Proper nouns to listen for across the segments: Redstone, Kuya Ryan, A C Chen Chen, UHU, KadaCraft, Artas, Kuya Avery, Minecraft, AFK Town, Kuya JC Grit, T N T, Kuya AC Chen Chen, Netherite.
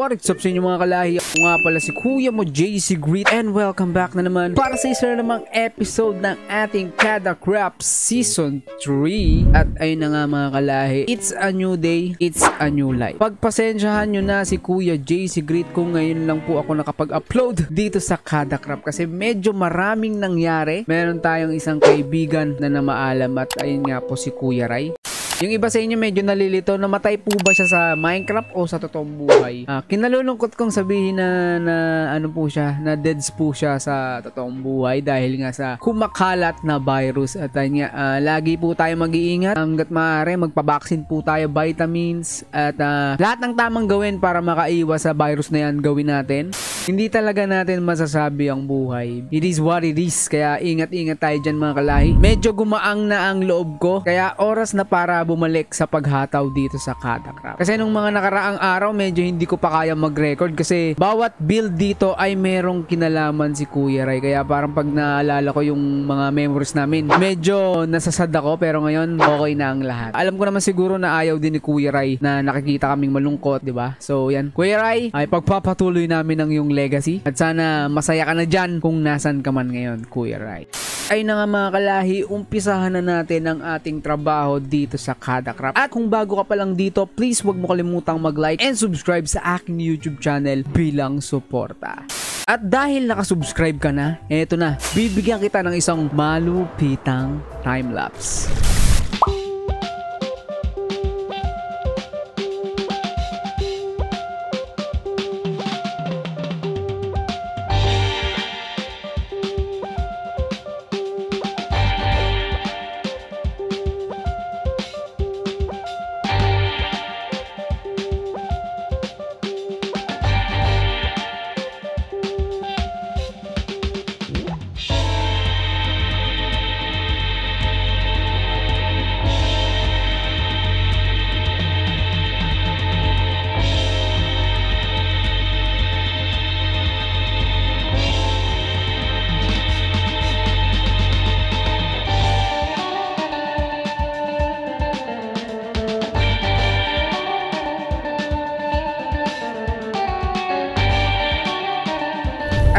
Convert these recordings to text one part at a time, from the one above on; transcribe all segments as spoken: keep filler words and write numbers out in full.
What is up sa inyo mga kalahi? Ako nga pala si Kuya mo J C Grit and welcome back na naman para sa isa na namang episode ng ating KadaCraft Season three. At ayun na nga mga kalahi, it's a new day, it's a new life. Pagpasensyahan nyo na si Kuya J C Grit kung ngayon lang po ako nakapag-upload dito sa KadaCraft kasi medyo maraming nangyari. Meron tayong isang kaibigan na namaalam at ayun nga po si Kuya Ryan. Yung iba sa inyo medyo nalilito, namatay po ba siya sa Minecraft o sa totoong buhay? Ah, kinalulungkot kong sabihin na, na ano po siya, na deads po siya sa totoong buhay dahil nga sa kumakalat na virus. At ay nga, ah, lagi po tayo mag-iingat hanggat maaari, magpabaksin po tayo, vitamins at ah, lahat ng tamang gawin para makaiwas sa virus na yan gawin natin. Hindi talaga natin masasabi ang buhay. It is what it is. Kaya ingat-ingat tayo dyan mga kalahi. Medyo gumaang na ang loob ko, kaya oras na para bumalik sa paghataw dito sa KadaCraft. Kasi nung mga nakaraang araw, medyo hindi ko pa kaya mag-record kasi bawat build dito ay merong kinalaman si Kuya Ray. Kaya parang pag naalala ko yung mga memories namin, medyo nasasad ako pero ngayon okay na ang lahat. Alam ko naman siguro na ayaw din ni Kuya Ray na nakikita kaming malungkot, di ba? So yan, Kuya Ray, ay pagpapatuloy namin ang yung legacy at sana masaya ka na dyan kung nasan ka man ngayon, Kuya Ray. Ay na nga mga kalahi, umpisahan na natin ang ating trabaho dito sa KadaCraft. At kung bago ka pa lang dito, please wag mo kalimutang mag-like and subscribe sa aking YouTube channel bilang suporta. At dahil nakasubscribe ka na, eto na, bibigyan kita ng isang malupitang time-lapse.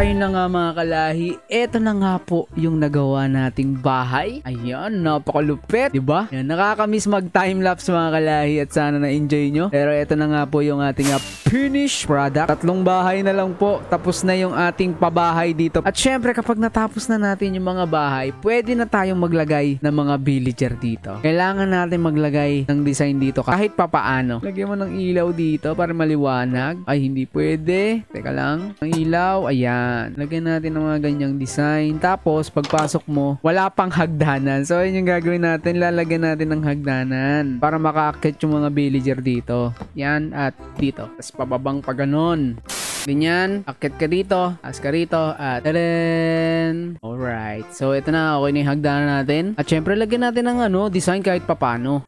Ayun na nga mga kalahi, eto na nga po yung nagawa nating bahay. Ayan, napakalupit, diba? Ayan, nakakamiss mag timelapse mga kalahi at sana na-enjoy nyo. Pero eto na nga po yung ating finished product. Tatlong bahay na lang po, tapos na yung ating pabahay dito. At syempre kapag natapos na natin yung mga bahay, pwede na tayong maglagay ng mga villager dito. Kailangan natin maglagay ng design dito kahit papaano. Lagyan mo ng ilaw dito para maliwanag. Ay, hindi pwede. Teka lang, ang ilaw, ayan. Lagyan natin ng mga ganyang design. Tapos, pagpasok mo, wala pang hagdanan. So, yun yung gagawin natin. Lalagyan natin ng hagdanan para makaakit yung mga villager dito. Yan at dito. Tapos, pababang pa ganun. Ganyan. Akit ka dito. As ka rito. At tadaan! Alright. So, ito na. Okay na yung hagdanan natin. At syempre, lagyan natin ng ano, design kahit papano.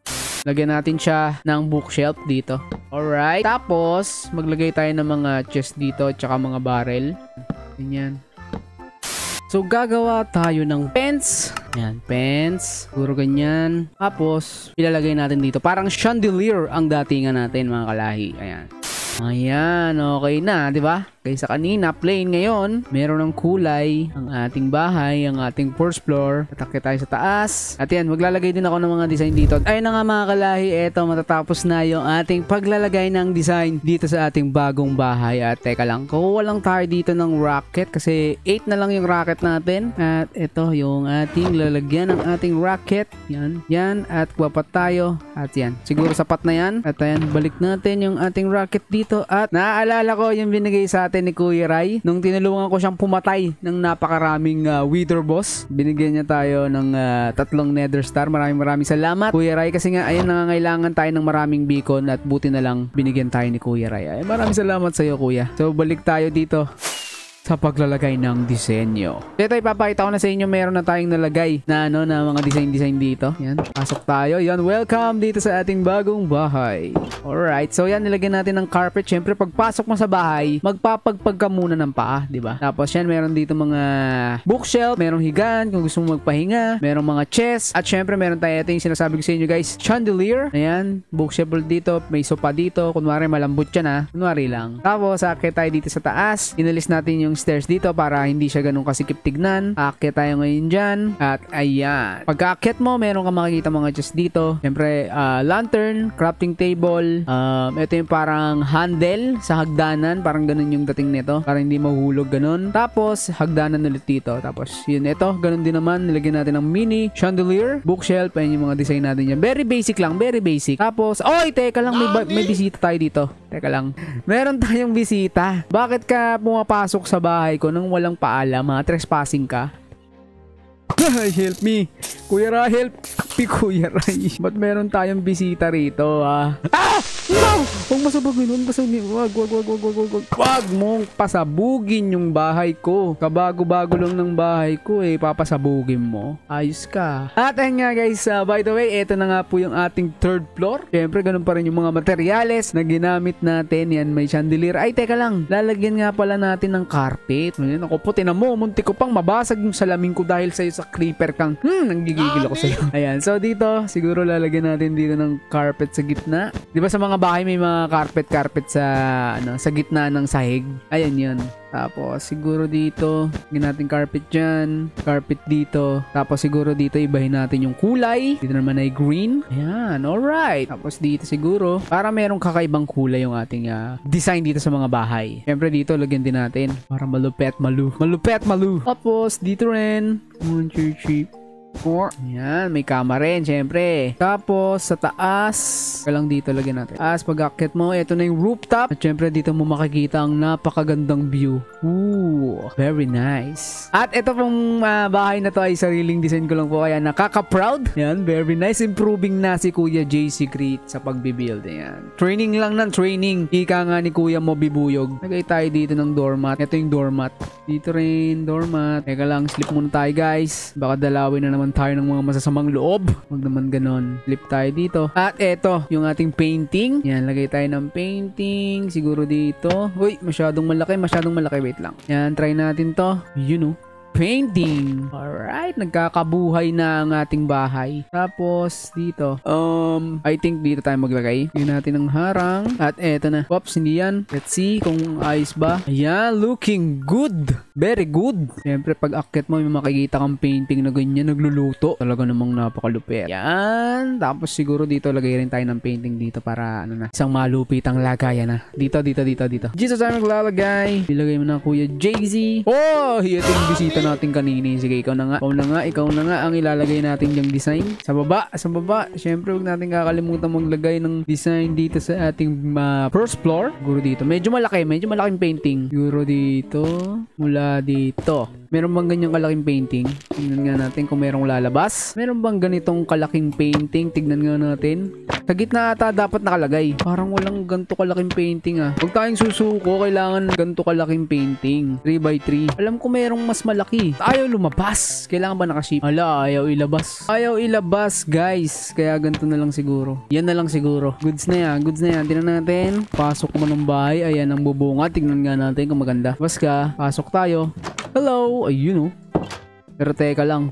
Lagyan natin siya ng bookshelf dito. Alright. Tapos, maglagay tayo ng mga chest dito at saka mga barrel. Ganyan. So, gagawa tayo ng fence. Yan, fence. Puro ganyan. Tapos, ilalagay natin dito. Parang chandelier ang datingan natin, mga kalahi. Ayan. Ayan, okay na, di ba? Kaysa kanina, plain ngayon. Meron ng kulay ang ating bahay, ang ating first floor. Tatakya tayo sa taas. At yan, maglalagay din ako ng mga design dito. Ayun na nga mga kalahi, eto matatapos na yung ating paglalagay ng design dito sa ating bagong bahay. At teka lang, kukuha lang tayo dito ng rocket kasi eight na lang yung rocket natin. At eto yung ating lalagyan ng ating rocket. Yan, yan. At wapat tayo. At yan, siguro sapat na yan. At ayan, balik natin yung ating rocket dito. At naaalala ko yung binigay sa atin ni Kuya Ray nung tinulungan ko siyang pumatay ng napakaraming uh, wither boss. Binigyan niya tayo ng uh, tatlong nether star. Maraming maraming salamat Kuya Ray kasi nga ayun, nangangailangan tayo ng maraming beacon at buti na lang binigyan tayo ni Kuya Ray. Ay, maraming salamat sa iyo Kuya. So balik tayo dito. sa paglalagay ng disenyo. Dito ipapakita ko na sa inyo, meron na tayong nalagay na ano na mga design-design dito. Yan, pasok tayo. Yan, welcome dito sa ating bagong bahay. Alright, so yan, nilagyan natin ng carpet. Siyempre, pagpasok mo sa bahay, magpapagpag ka muna ng paa, di ba? Tapos yan, meron dito mga bookshelf, merong higaan kung gusto mo magpahinga, merong mga chest, at siyempre, meron tayo ito yung sinasabi ko sa inyo guys, chandelier. Ayan, bookshelf dito, may sopa dito, kunwari malambot yan ha, kunwari lang. Tapos, akit tayo dito sa taas, inalis natin yung stairs dito para hindi siya ganun kasikip tignan. Aakyat tayo ngayon dyan. At ayan. Pagka-aakyat mo, meron kang makikita mga chest dito. Siyempre, uh, lantern, crafting table. Um, ito yung parang handle sa hagdanan. Parang ganun yung dating nito. Para hindi mahulog ganun. Tapos, hagdanan ulit dito. Tapos, yun. Ito, ganun din naman. Nilagyan natin ng mini chandelier, bookshelf, and yung mga design natin yan. Very basic lang. Very basic. Tapos, oy! Teka lang. May, may bisita tayo dito. Teka lang. Meron tayong bisita. Bakit ka pumapasok sa bahay ko nang walang paalam, ha? Trespassing ka? Help me! Kuya Ra, help me, Kuya Ryan. Ba't meron tayong bisita rito, ha? Ah! No! Huwag masabugin, huwag masabugin. Huwag, huwag, huwag, huwag, huwag, huwag. Huwag mong pasabugin yung bahay ko. Kabago-bago lang ng bahay ko, eh. Papasabugin mo. Ayos ka. At ayun nga, guys. Uh, by the way, eto na nga po yung ating third floor. Siyempre, ganun pa rin yung mga materyales na ginamit natin. Yan, may chandelier. Ay, teka lang. Lalagyan nga pala natin ng carpet. Yan, ako po, tinan mo. Munti ko pang mabasag yung salamin ko dahil sa'yo sa creeper kang. Hmm, nanggigigil ako sa'yo. Ayan. So, dito, siguro lalagyan natin dito ng carpet sa gitna. Di ba sa mga mga bahay may mga carpet-carpet sa ano sa gitna ng sahig. Ayan yun. Tapos siguro dito, gawin natin carpet dyan. Carpet dito. Tapos siguro dito ibahin natin yung kulay. Dito naman ay green. Ayan. Alright. Tapos dito siguro, para merong kakaibang kulay yung ating uh, design dito sa mga bahay. Siyempre dito, lagyan din natin. Para malupet malu. Malupet malu. Tapos dito rin. one, two, three, four. Ayan, may kama rin, syempre. Tapos, sa taas, kalang dito lagyan natin. As pag-akit mo, ito na yung rooftop. At syempre, dito mo makikita ang napakagandang view. Ooh, very nice. At ito pong uh, bahay na to ay sariling design ko lang po. Kaya nakaka-proud. Ayan, very nice. Improving na si Kuya J C Grit sa pagbibuild. Ayan. Training lang ng training. Ika nga ni Kuya mo bibuyog. Nagay tayo dito ng doormat. Ito yung doormat. Dito rin, doormat. Teka lang, slip muna tayo guys. Baka dalawin na naman tayo ng mga masasamang loob. Huwag naman ganon. Flip tayo dito. At eto, yung ating painting. Yan, lagay tayo ng painting. Siguro dito. Uy, masyadong malaki. Masyadong malaki. Wait lang. Yan, try natin to. You know. Painting. Alright, nagkakabuhay na ang ating bahay. Tapos, dito. Um, I think dito tayo maglagay. Tignan natin ng harang. At eto na. Oops, hindi yan. Let's see kung ayos ba. Ayan, looking good. Very good. Siyempre, pag akit mo, may makikita kang painting na ganyan, nagluluto. Talaga namang napakalupit. Ayan. Tapos, siguro dito, lagay rin tayo ng painting dito para, ano na, isang malupitang lagayan na. Dito, dito, dito, dito. Dito tayo maglalagay. Ilagay mo na, Kuya J C. Oh, ito yung bisita natin kanina. Sige, ikaw na nga. Ikaw na nga. Ikaw na nga ang ilalagay natin yung design. Sa baba. Sa baba. Siyempre, huwag natin kakalimutan maglagay ng design dito sa ating uh, first floor. Siguro dito. Medyo malaki. Medyo malaking painting. Siguro dito. Mula dito. Meron bang ganyang kalaking painting? Tignan nga natin kung merong lalabas. Meron bang ganitong kalaking painting? Tignan nga natin. Sa gitna ata dapat nakalagay. Parang walang ganito kalaking painting ah. Huwag tayong susuko. Kailangan ganito kalaking painting. three by three. Alam ko merong mas malaki. Ayaw lumabas. Kailangan ba nakaship? Ala, ayaw ilabas. Ayaw ilabas, guys. Kaya ganito na lang siguro. Yan na lang siguro. Goods na yan. Goods na yan. Tignan natin. Pasok mo ng bahay. Ayan ang bubunga. Tignan nga natin kung maganda. Bas ka. Pasok tayo. Hello. Ayun o. Pero teka lang.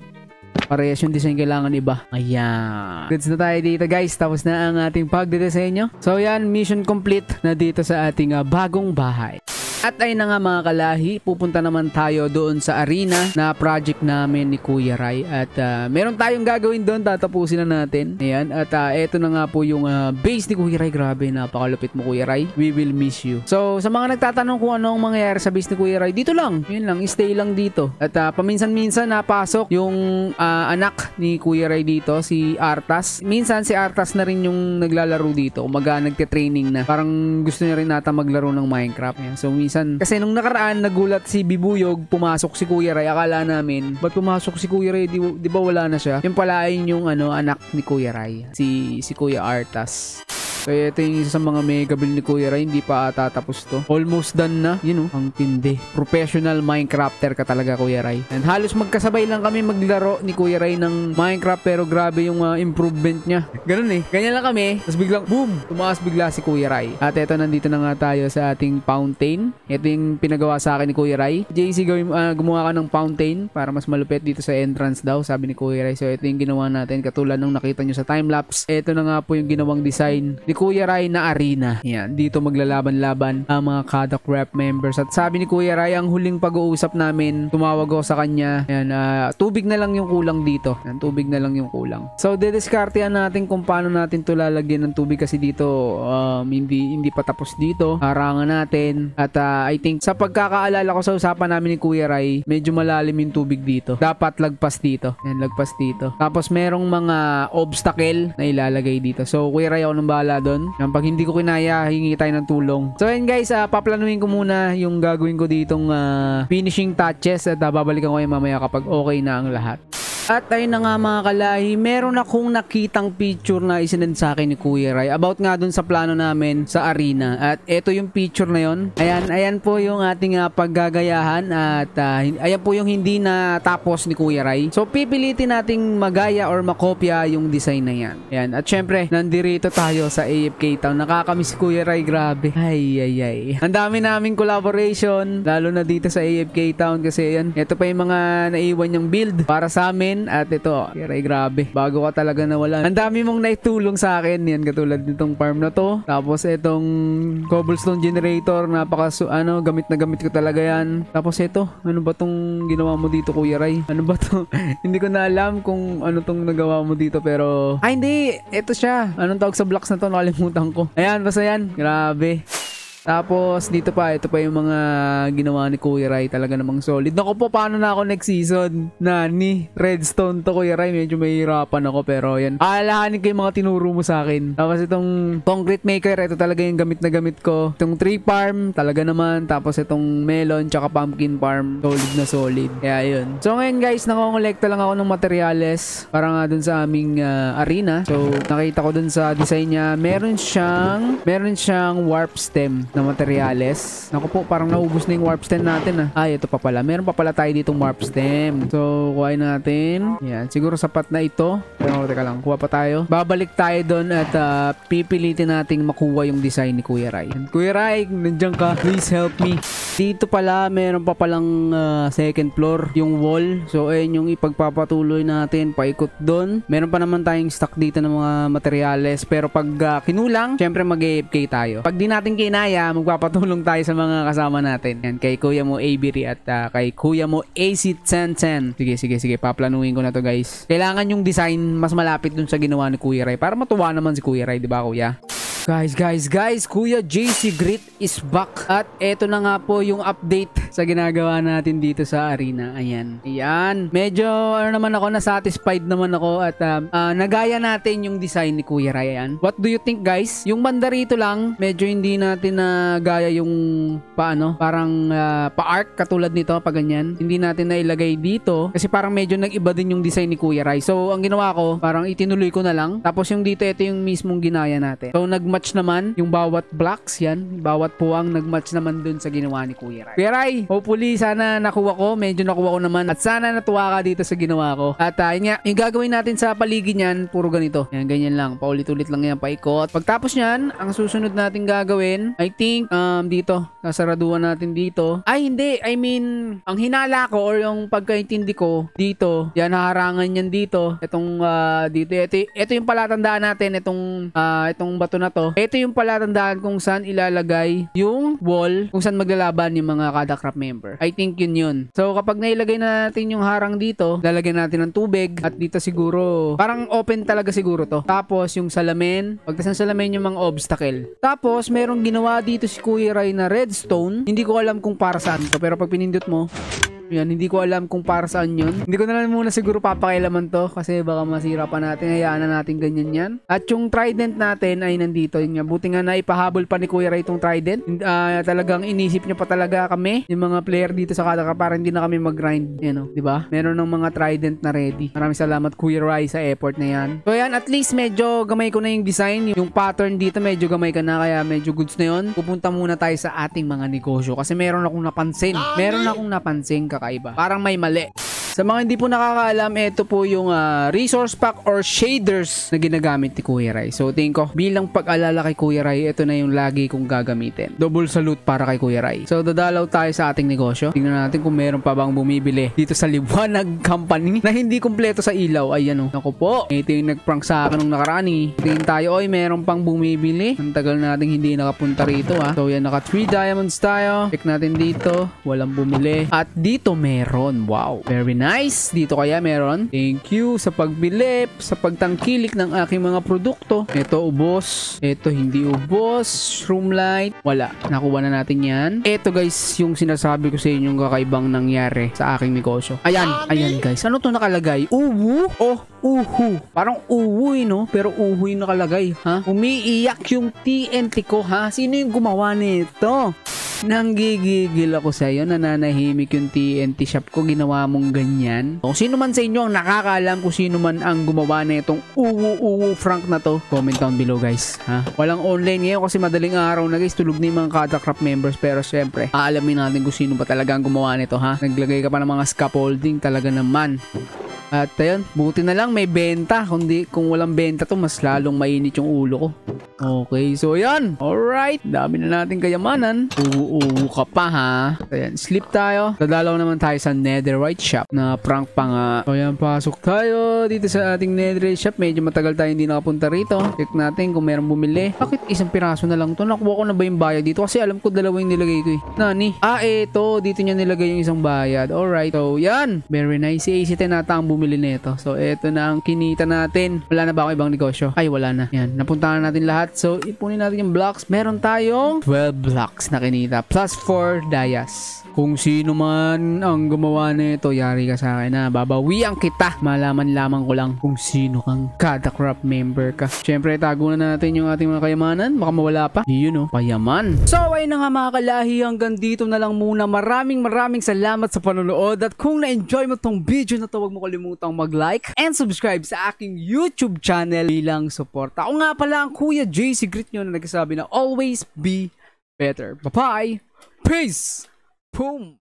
Parehas yung design, kailangan iba. Ayan. Goods na tayo dito guys. Tapos na ang ating pagdidesenyo. So yan, mission complete na dito sa ating uh, bagong bahay. At ay na nga mga kalahi, pupunta naman tayo doon sa arena na project namin ni Kuya Ray. At uh, meron tayong gagawin doon, tatapusin na natin. Ayan, at uh, eto na nga po yung uh, base ni Kuya Ray. Grabe, napakalupit mo Kuya Ray. We will miss you. So, sa mga nagtatanong kung ano ang mangyayari sa base ni Kuya Ray, dito lang. Yun lang, stay lang dito. At uh, paminsan-minsan napasok yung uh, anak ni Kuya Ray dito, si Artas. Minsan si Artas na rin yung naglalaro dito. Umaga, nagte-training na. Parang gusto niya rin nata maglaro ng Minecraft. Ayan, so, kasi nung nakaraan, nagulat si Bibuyog, pumasok si Kuya Ray. Akala namin, ba't pumasok si Kuya Ray? Di, di ba wala na siya? Yung palain yung ano, anak ni Kuya Ray, si, si Kuya Artas. Kaya ito yung isa sa mga mega build ni Kuya Ryan. Hindi pa tatapos to. Almost done na. You know, ang tindi. Professional Minecrafter ka talaga, Kuya Ryan. And halos magkasabay lang kami maglaro ni Kuya Ryan ng Minecraft, pero grabe yung uh, improvement niya. Ganun eh. Ganyan lang kami. Tapos biglang boom! Tumaas bigla si Kuya Ryan. At eto, nandito na nga tayo sa ating fountain. Ito yung pinagawa sa akin ni Kuya Ryan. J C, gawin, uh, gumawa ka ng fountain para mas malupit dito sa entrance daw, sabi ni Kuya Ryan. So ito yung ginawa natin, katulad ng nakita nyo sa timelapse. Ito na nga po yung ginawang design ni Kuya Ryan na arena. Yan, dito maglalaban-laban ang mga KadaCraft members. At sabi ni Kuya Ryan, ang huling pag-uusap namin, tumawag ako sa kanya. Yan, uh, tubig na lang yung kulang dito. Yan, tubig na lang yung kulang. So didiskartehan natin kung paano natin to lalagyan ng tubig, kasi dito um, hindi hindi pa tapos dito. Harangan natin. At uh, I think sa pagkakaalala ko sa usapan namin ni Kuya Ryan, medyo malalim yung tubig dito. Dapat lagpas dito. Yan, lagpas dito. Tapos merong mga obstacle na ilalagay dito. So, Kuya Ryan, ako nang bahala doon. Yan, pag hindi ko kinaya, hingi tayo ng tulong. So, yan guys, uh, paplanuhin ko muna yung gagawin ko ditong uh, finishing touches, at uh, babalikan ko kayo mamaya kapag okay na ang lahat. At ayun na nga mga kalahi, meron akong nakitang picture na isinend sa akin ni Kuya Ryan about nga dun sa plano namin sa arena. At eto yung picture na yun. Ayan, ayan po yung ating uh, paggagayahan. At uh, ayan po yung hindi na tapos ni Kuya Ryan. So pipilitin nating magaya or makopya yung design na yan. Ayan. At syempre, nandirito tayo sa A F K Town. Nakakamiss si Kuya Ryan, grabe. Ay, ay, ay. Ang dami naming collaboration, lalo na dito sa A F K Town, kasi ayan, eto pa yung mga naiwan niyang build para sa amin. At ito, Kuya, grabe, bago ka talaga nawalan. Ang dami mong naitulong sa akin. Yan, katulad nitong farm na to. Tapos itong cobblestone generator, napaka ano, gamit na gamit ko talaga yan. Tapos ito, ano ba tong ginawa mo dito, Kuya Ryan? Ano ba to? Hindi ko na alam kung ano tong nagawa mo dito, pero ay hindi, ito siya. Anong tawag sa blocks na to? Nakalimutan ko. Ayan, basta yan, grabe. Tapos dito pa, ito pa yung mga ginawa ni Kuya Ryan, talaga namang solid. Naku po, paano na ako next season? Nani, redstone to, Kuya Ryan. Medyo mahirapan ako, pero yan, alahanin ko yung mga tinuro mo sa akin. Tapos itong concrete maker, ito talaga yung gamit na gamit ko. Itong tree farm, talaga naman. Tapos itong melon, tsaka pumpkin farm, solid na solid. Kaya yun. So ngayon guys, nakongolekta lang ako ng materyales para nga dun sa aming uh, arena. So nakita ko dun sa design niya, meron siyang meron siyang warp stem na materyales. Naku po, parang naubos na yung warp stem natin, ah. Ay, ito pa pala. Meron pa pala tayo ditong warp stem. So, kuhain natin. Yan. Siguro sapat na ito. Pero, teka lang. Kuha pa tayo. Babalik tayo doon at uh, pipilitin nating makuha yung design ni Kuya Ryan. Kuya Ryan, nandiyan ka. Please help me. Dito pala, meron pa palang uh, second floor. Yung wall. So, ayun yung ipagpapatuloy natin. Paikot doon. Meron pa naman tayong stock dito ng mga materyales. Pero pag uh, kinulang, syempre mag-A F K tayo. Pag di natin kinaya, magpapatulong tayo sa mga kasama natin. Yan, kay Kuya mo Avery at uh, kay Kuya mo A C Chen Chen. Sige, sige, sige. Paplanuhin ko na to, guys. Kailangan yung design mas malapit dun sa ginawa ni Kuya Ryan para matuwa naman si Kuya Ryan, di ba, Kuya? Guys, guys, guys, Kuya J C Grit is back. At eto na nga po yung update sa ginagawa natin dito sa arena. Ayan. Ayan. Medyo, ano naman ako, nasatisfied naman ako. At um, uh, nagaya natin yung design ni Kuya Ryan. What do you think, guys? Yung banda rito lang, medyo hindi natin nagaya uh, yung paano, parang uh, pa-arc katulad nito, pa ganyan. Hindi natin nailagay dito kasi parang medyo nag-iba din yung design ni Kuya Ryan. So, ang ginawa ko, parang itinuloy ko na lang. Tapos yung dito, ito yung mismong ginaya natin. So, nag match naman yung bawat blocks, yan, bawat puwang nagmatch naman dun sa ginawa ni Kuya Ryan. Kuya Ryan, hopefully sana nakuha ko, medyo nakuha ko naman, at sana natuwa ka dito sa ginawa ko. At uh, yun nga, yung gagawin natin sa paligid niyan, puro ganito. Yan, ganyan lang, paulit-ulit lang yan, paikot. Pagtapos niyan, ang susunod natin gagawin, I think um dito, nasaraduan natin dito. Ay hindi, I mean, ang hinala ko or yung pagkaintindi ko dito, yan, harangan yan dito. Etong uh, dito, ito, ito yung palatandaan natin, itong uh, itong bato na to. Ito yung palatandaan kung saan ilalagay yung wall, kung saan maglalaban yung mga KadaCraft member. I think yun yun. So kapag nailagay na natin yung harang dito, lalagyan natin ng tubig. At dito siguro, parang open talaga siguro to. Tapos yung salamin, pagtas ng salamin yung mga obstacle. Tapos merong ginawa dito si Kuya Ryan na redstone. Hindi ko alam kung para saan to, pero pag pinindot mo, Yan, hindi ko alam kung para saan yun. Hindi ko na lang muna siguro papakailaman to kasi baka masira pa natin. Hayaan na natin ganyan yan. At yung trident natin ay nandito. Yun nga, buti nga na ipahabol pa ni Kuya Ray itong trident. Uh, talagang inisip niya pa talaga kami, yung mga player dito sa KadaCraft, para hindi na kami mag-grind. Yan o, diba? Meron ng mga trident na ready. Maraming salamat Kuya Ray sa effort na yan. So yan, at least medyo gamay ko na yung design. Yung pattern dito medyo gamay ka na kaya medyo goods na yun. Pupunta muna tayo sa ating mga negosyo kasi meron akong napansin. Meron akong napansin ka. Kaiba. Parang may mali. Sa mga hindi po nakakaalam, ito po yung uh, resource pack or shaders na ginagamit ni Kuya Ray. So, tingin ko, bilang pag-alala kay Kuya Ray, ito na yung lagi kong gagamitin. Double salute para kay Kuya Ray. So, dadalaw tayo sa ating negosyo. Tingnan natin kung meron pa bang bumibili dito sa Liwanag Company na hindi kumpleto sa ilaw. Ayan o. Naku po. Ito yung nag-prank sa akin nung nakarani. Tingin tayo, oy, meron pang bumibili. Ang tagal natin hindi nakapunta rito, ha. So, yan, naka three diamonds tayo. Check natin dito. Walang bumili. At dito meron. Wow. Very nice. Dito kaya meron. Thank you sa pagbilip, sa pagtangkilik ng aking mga produkto. Ito ubos. Ito hindi ubos. Room light. Wala. Nakuha na natin yan. Ito guys, yung sinasabi ko sa inyong kakaibang nangyari sa aking negosyo. Ayan. Ayan guys. Ano to nakalagay? Uwu? Oh, uhu. Parang uwu, no? Pero uhu yung nakalagay. Ha? Umiiyak yung T N T ko, ha? Sino yung gumawa nito? Nanggigigil ako sa'yo, nananahimik yung T N T shop ko, ginawa mong ganyan. Kung sino man sa inyo ang nakakaalam kung sino man ang gumawa na itong uwu-uwu Frank na to, comment down below guys, ha? Walang online ngayon kasi madaling araw na guys, tulog na yung mga KadaCraft members, pero syempre, aalamin natin kung sino ba talaga ang gumawa nito, ha? Naglagay ka pa ng mga scaffolding, talaga naman. At ayun, buti na lang may benta. Kundi kung walang benta to, mas lalong mainit yung ulo ko. Okay, so yan. Alright, dami na natin kayamanan. Uwu-uwu ka pa, ha. Ayan, sleep tayo. Dadalaw naman tayo sa netherite shop na prank pa nga. So yan, pasok tayo dito sa ating netherite shop. Medyo matagal tayo hindi nakapunta rito. Check natin kung meron bumili. Bakit isang piraso na lang to? Nakuha ko na ba yung bayad dito? Kasi alam ko dalawa yung nilagay ko eh. Nani? Ah, eto. Dito niya nilagay yung isang bayad. Alright, so yan. Very nice. Si A C Chen Chen ang bumili nito. So, eto na ang kinita natin. Wala na ba akong ibang negosyo? Ay, wala na. Yan. Napuntahan natin lahat. So, ipunin natin yung blocks. Meron tayong twelve blocks na kinita. Plus four dias. Kung sino man ang gumawa nito, yari ka sa akin na. Babawian kita. Malaman lamang ko lang kung sino kang KadaCraft member ka. Siyempre, tago na natin yung ating mga kayamanan. Baka mawala pa. You know, payaman. So, ayun na nga mga kalahi. Hanggang dito na lang muna. Maraming maraming salamat sa panonood. At kung na-enjoy mo tong video na to, huwag mo kalimutan mag-like and subscribe sa aking YouTube channel bilang suporta. Ako nga pala ang Kuya J C Grit nyo na nagsasabi na always be better. Bye-bye! Peace! Boom!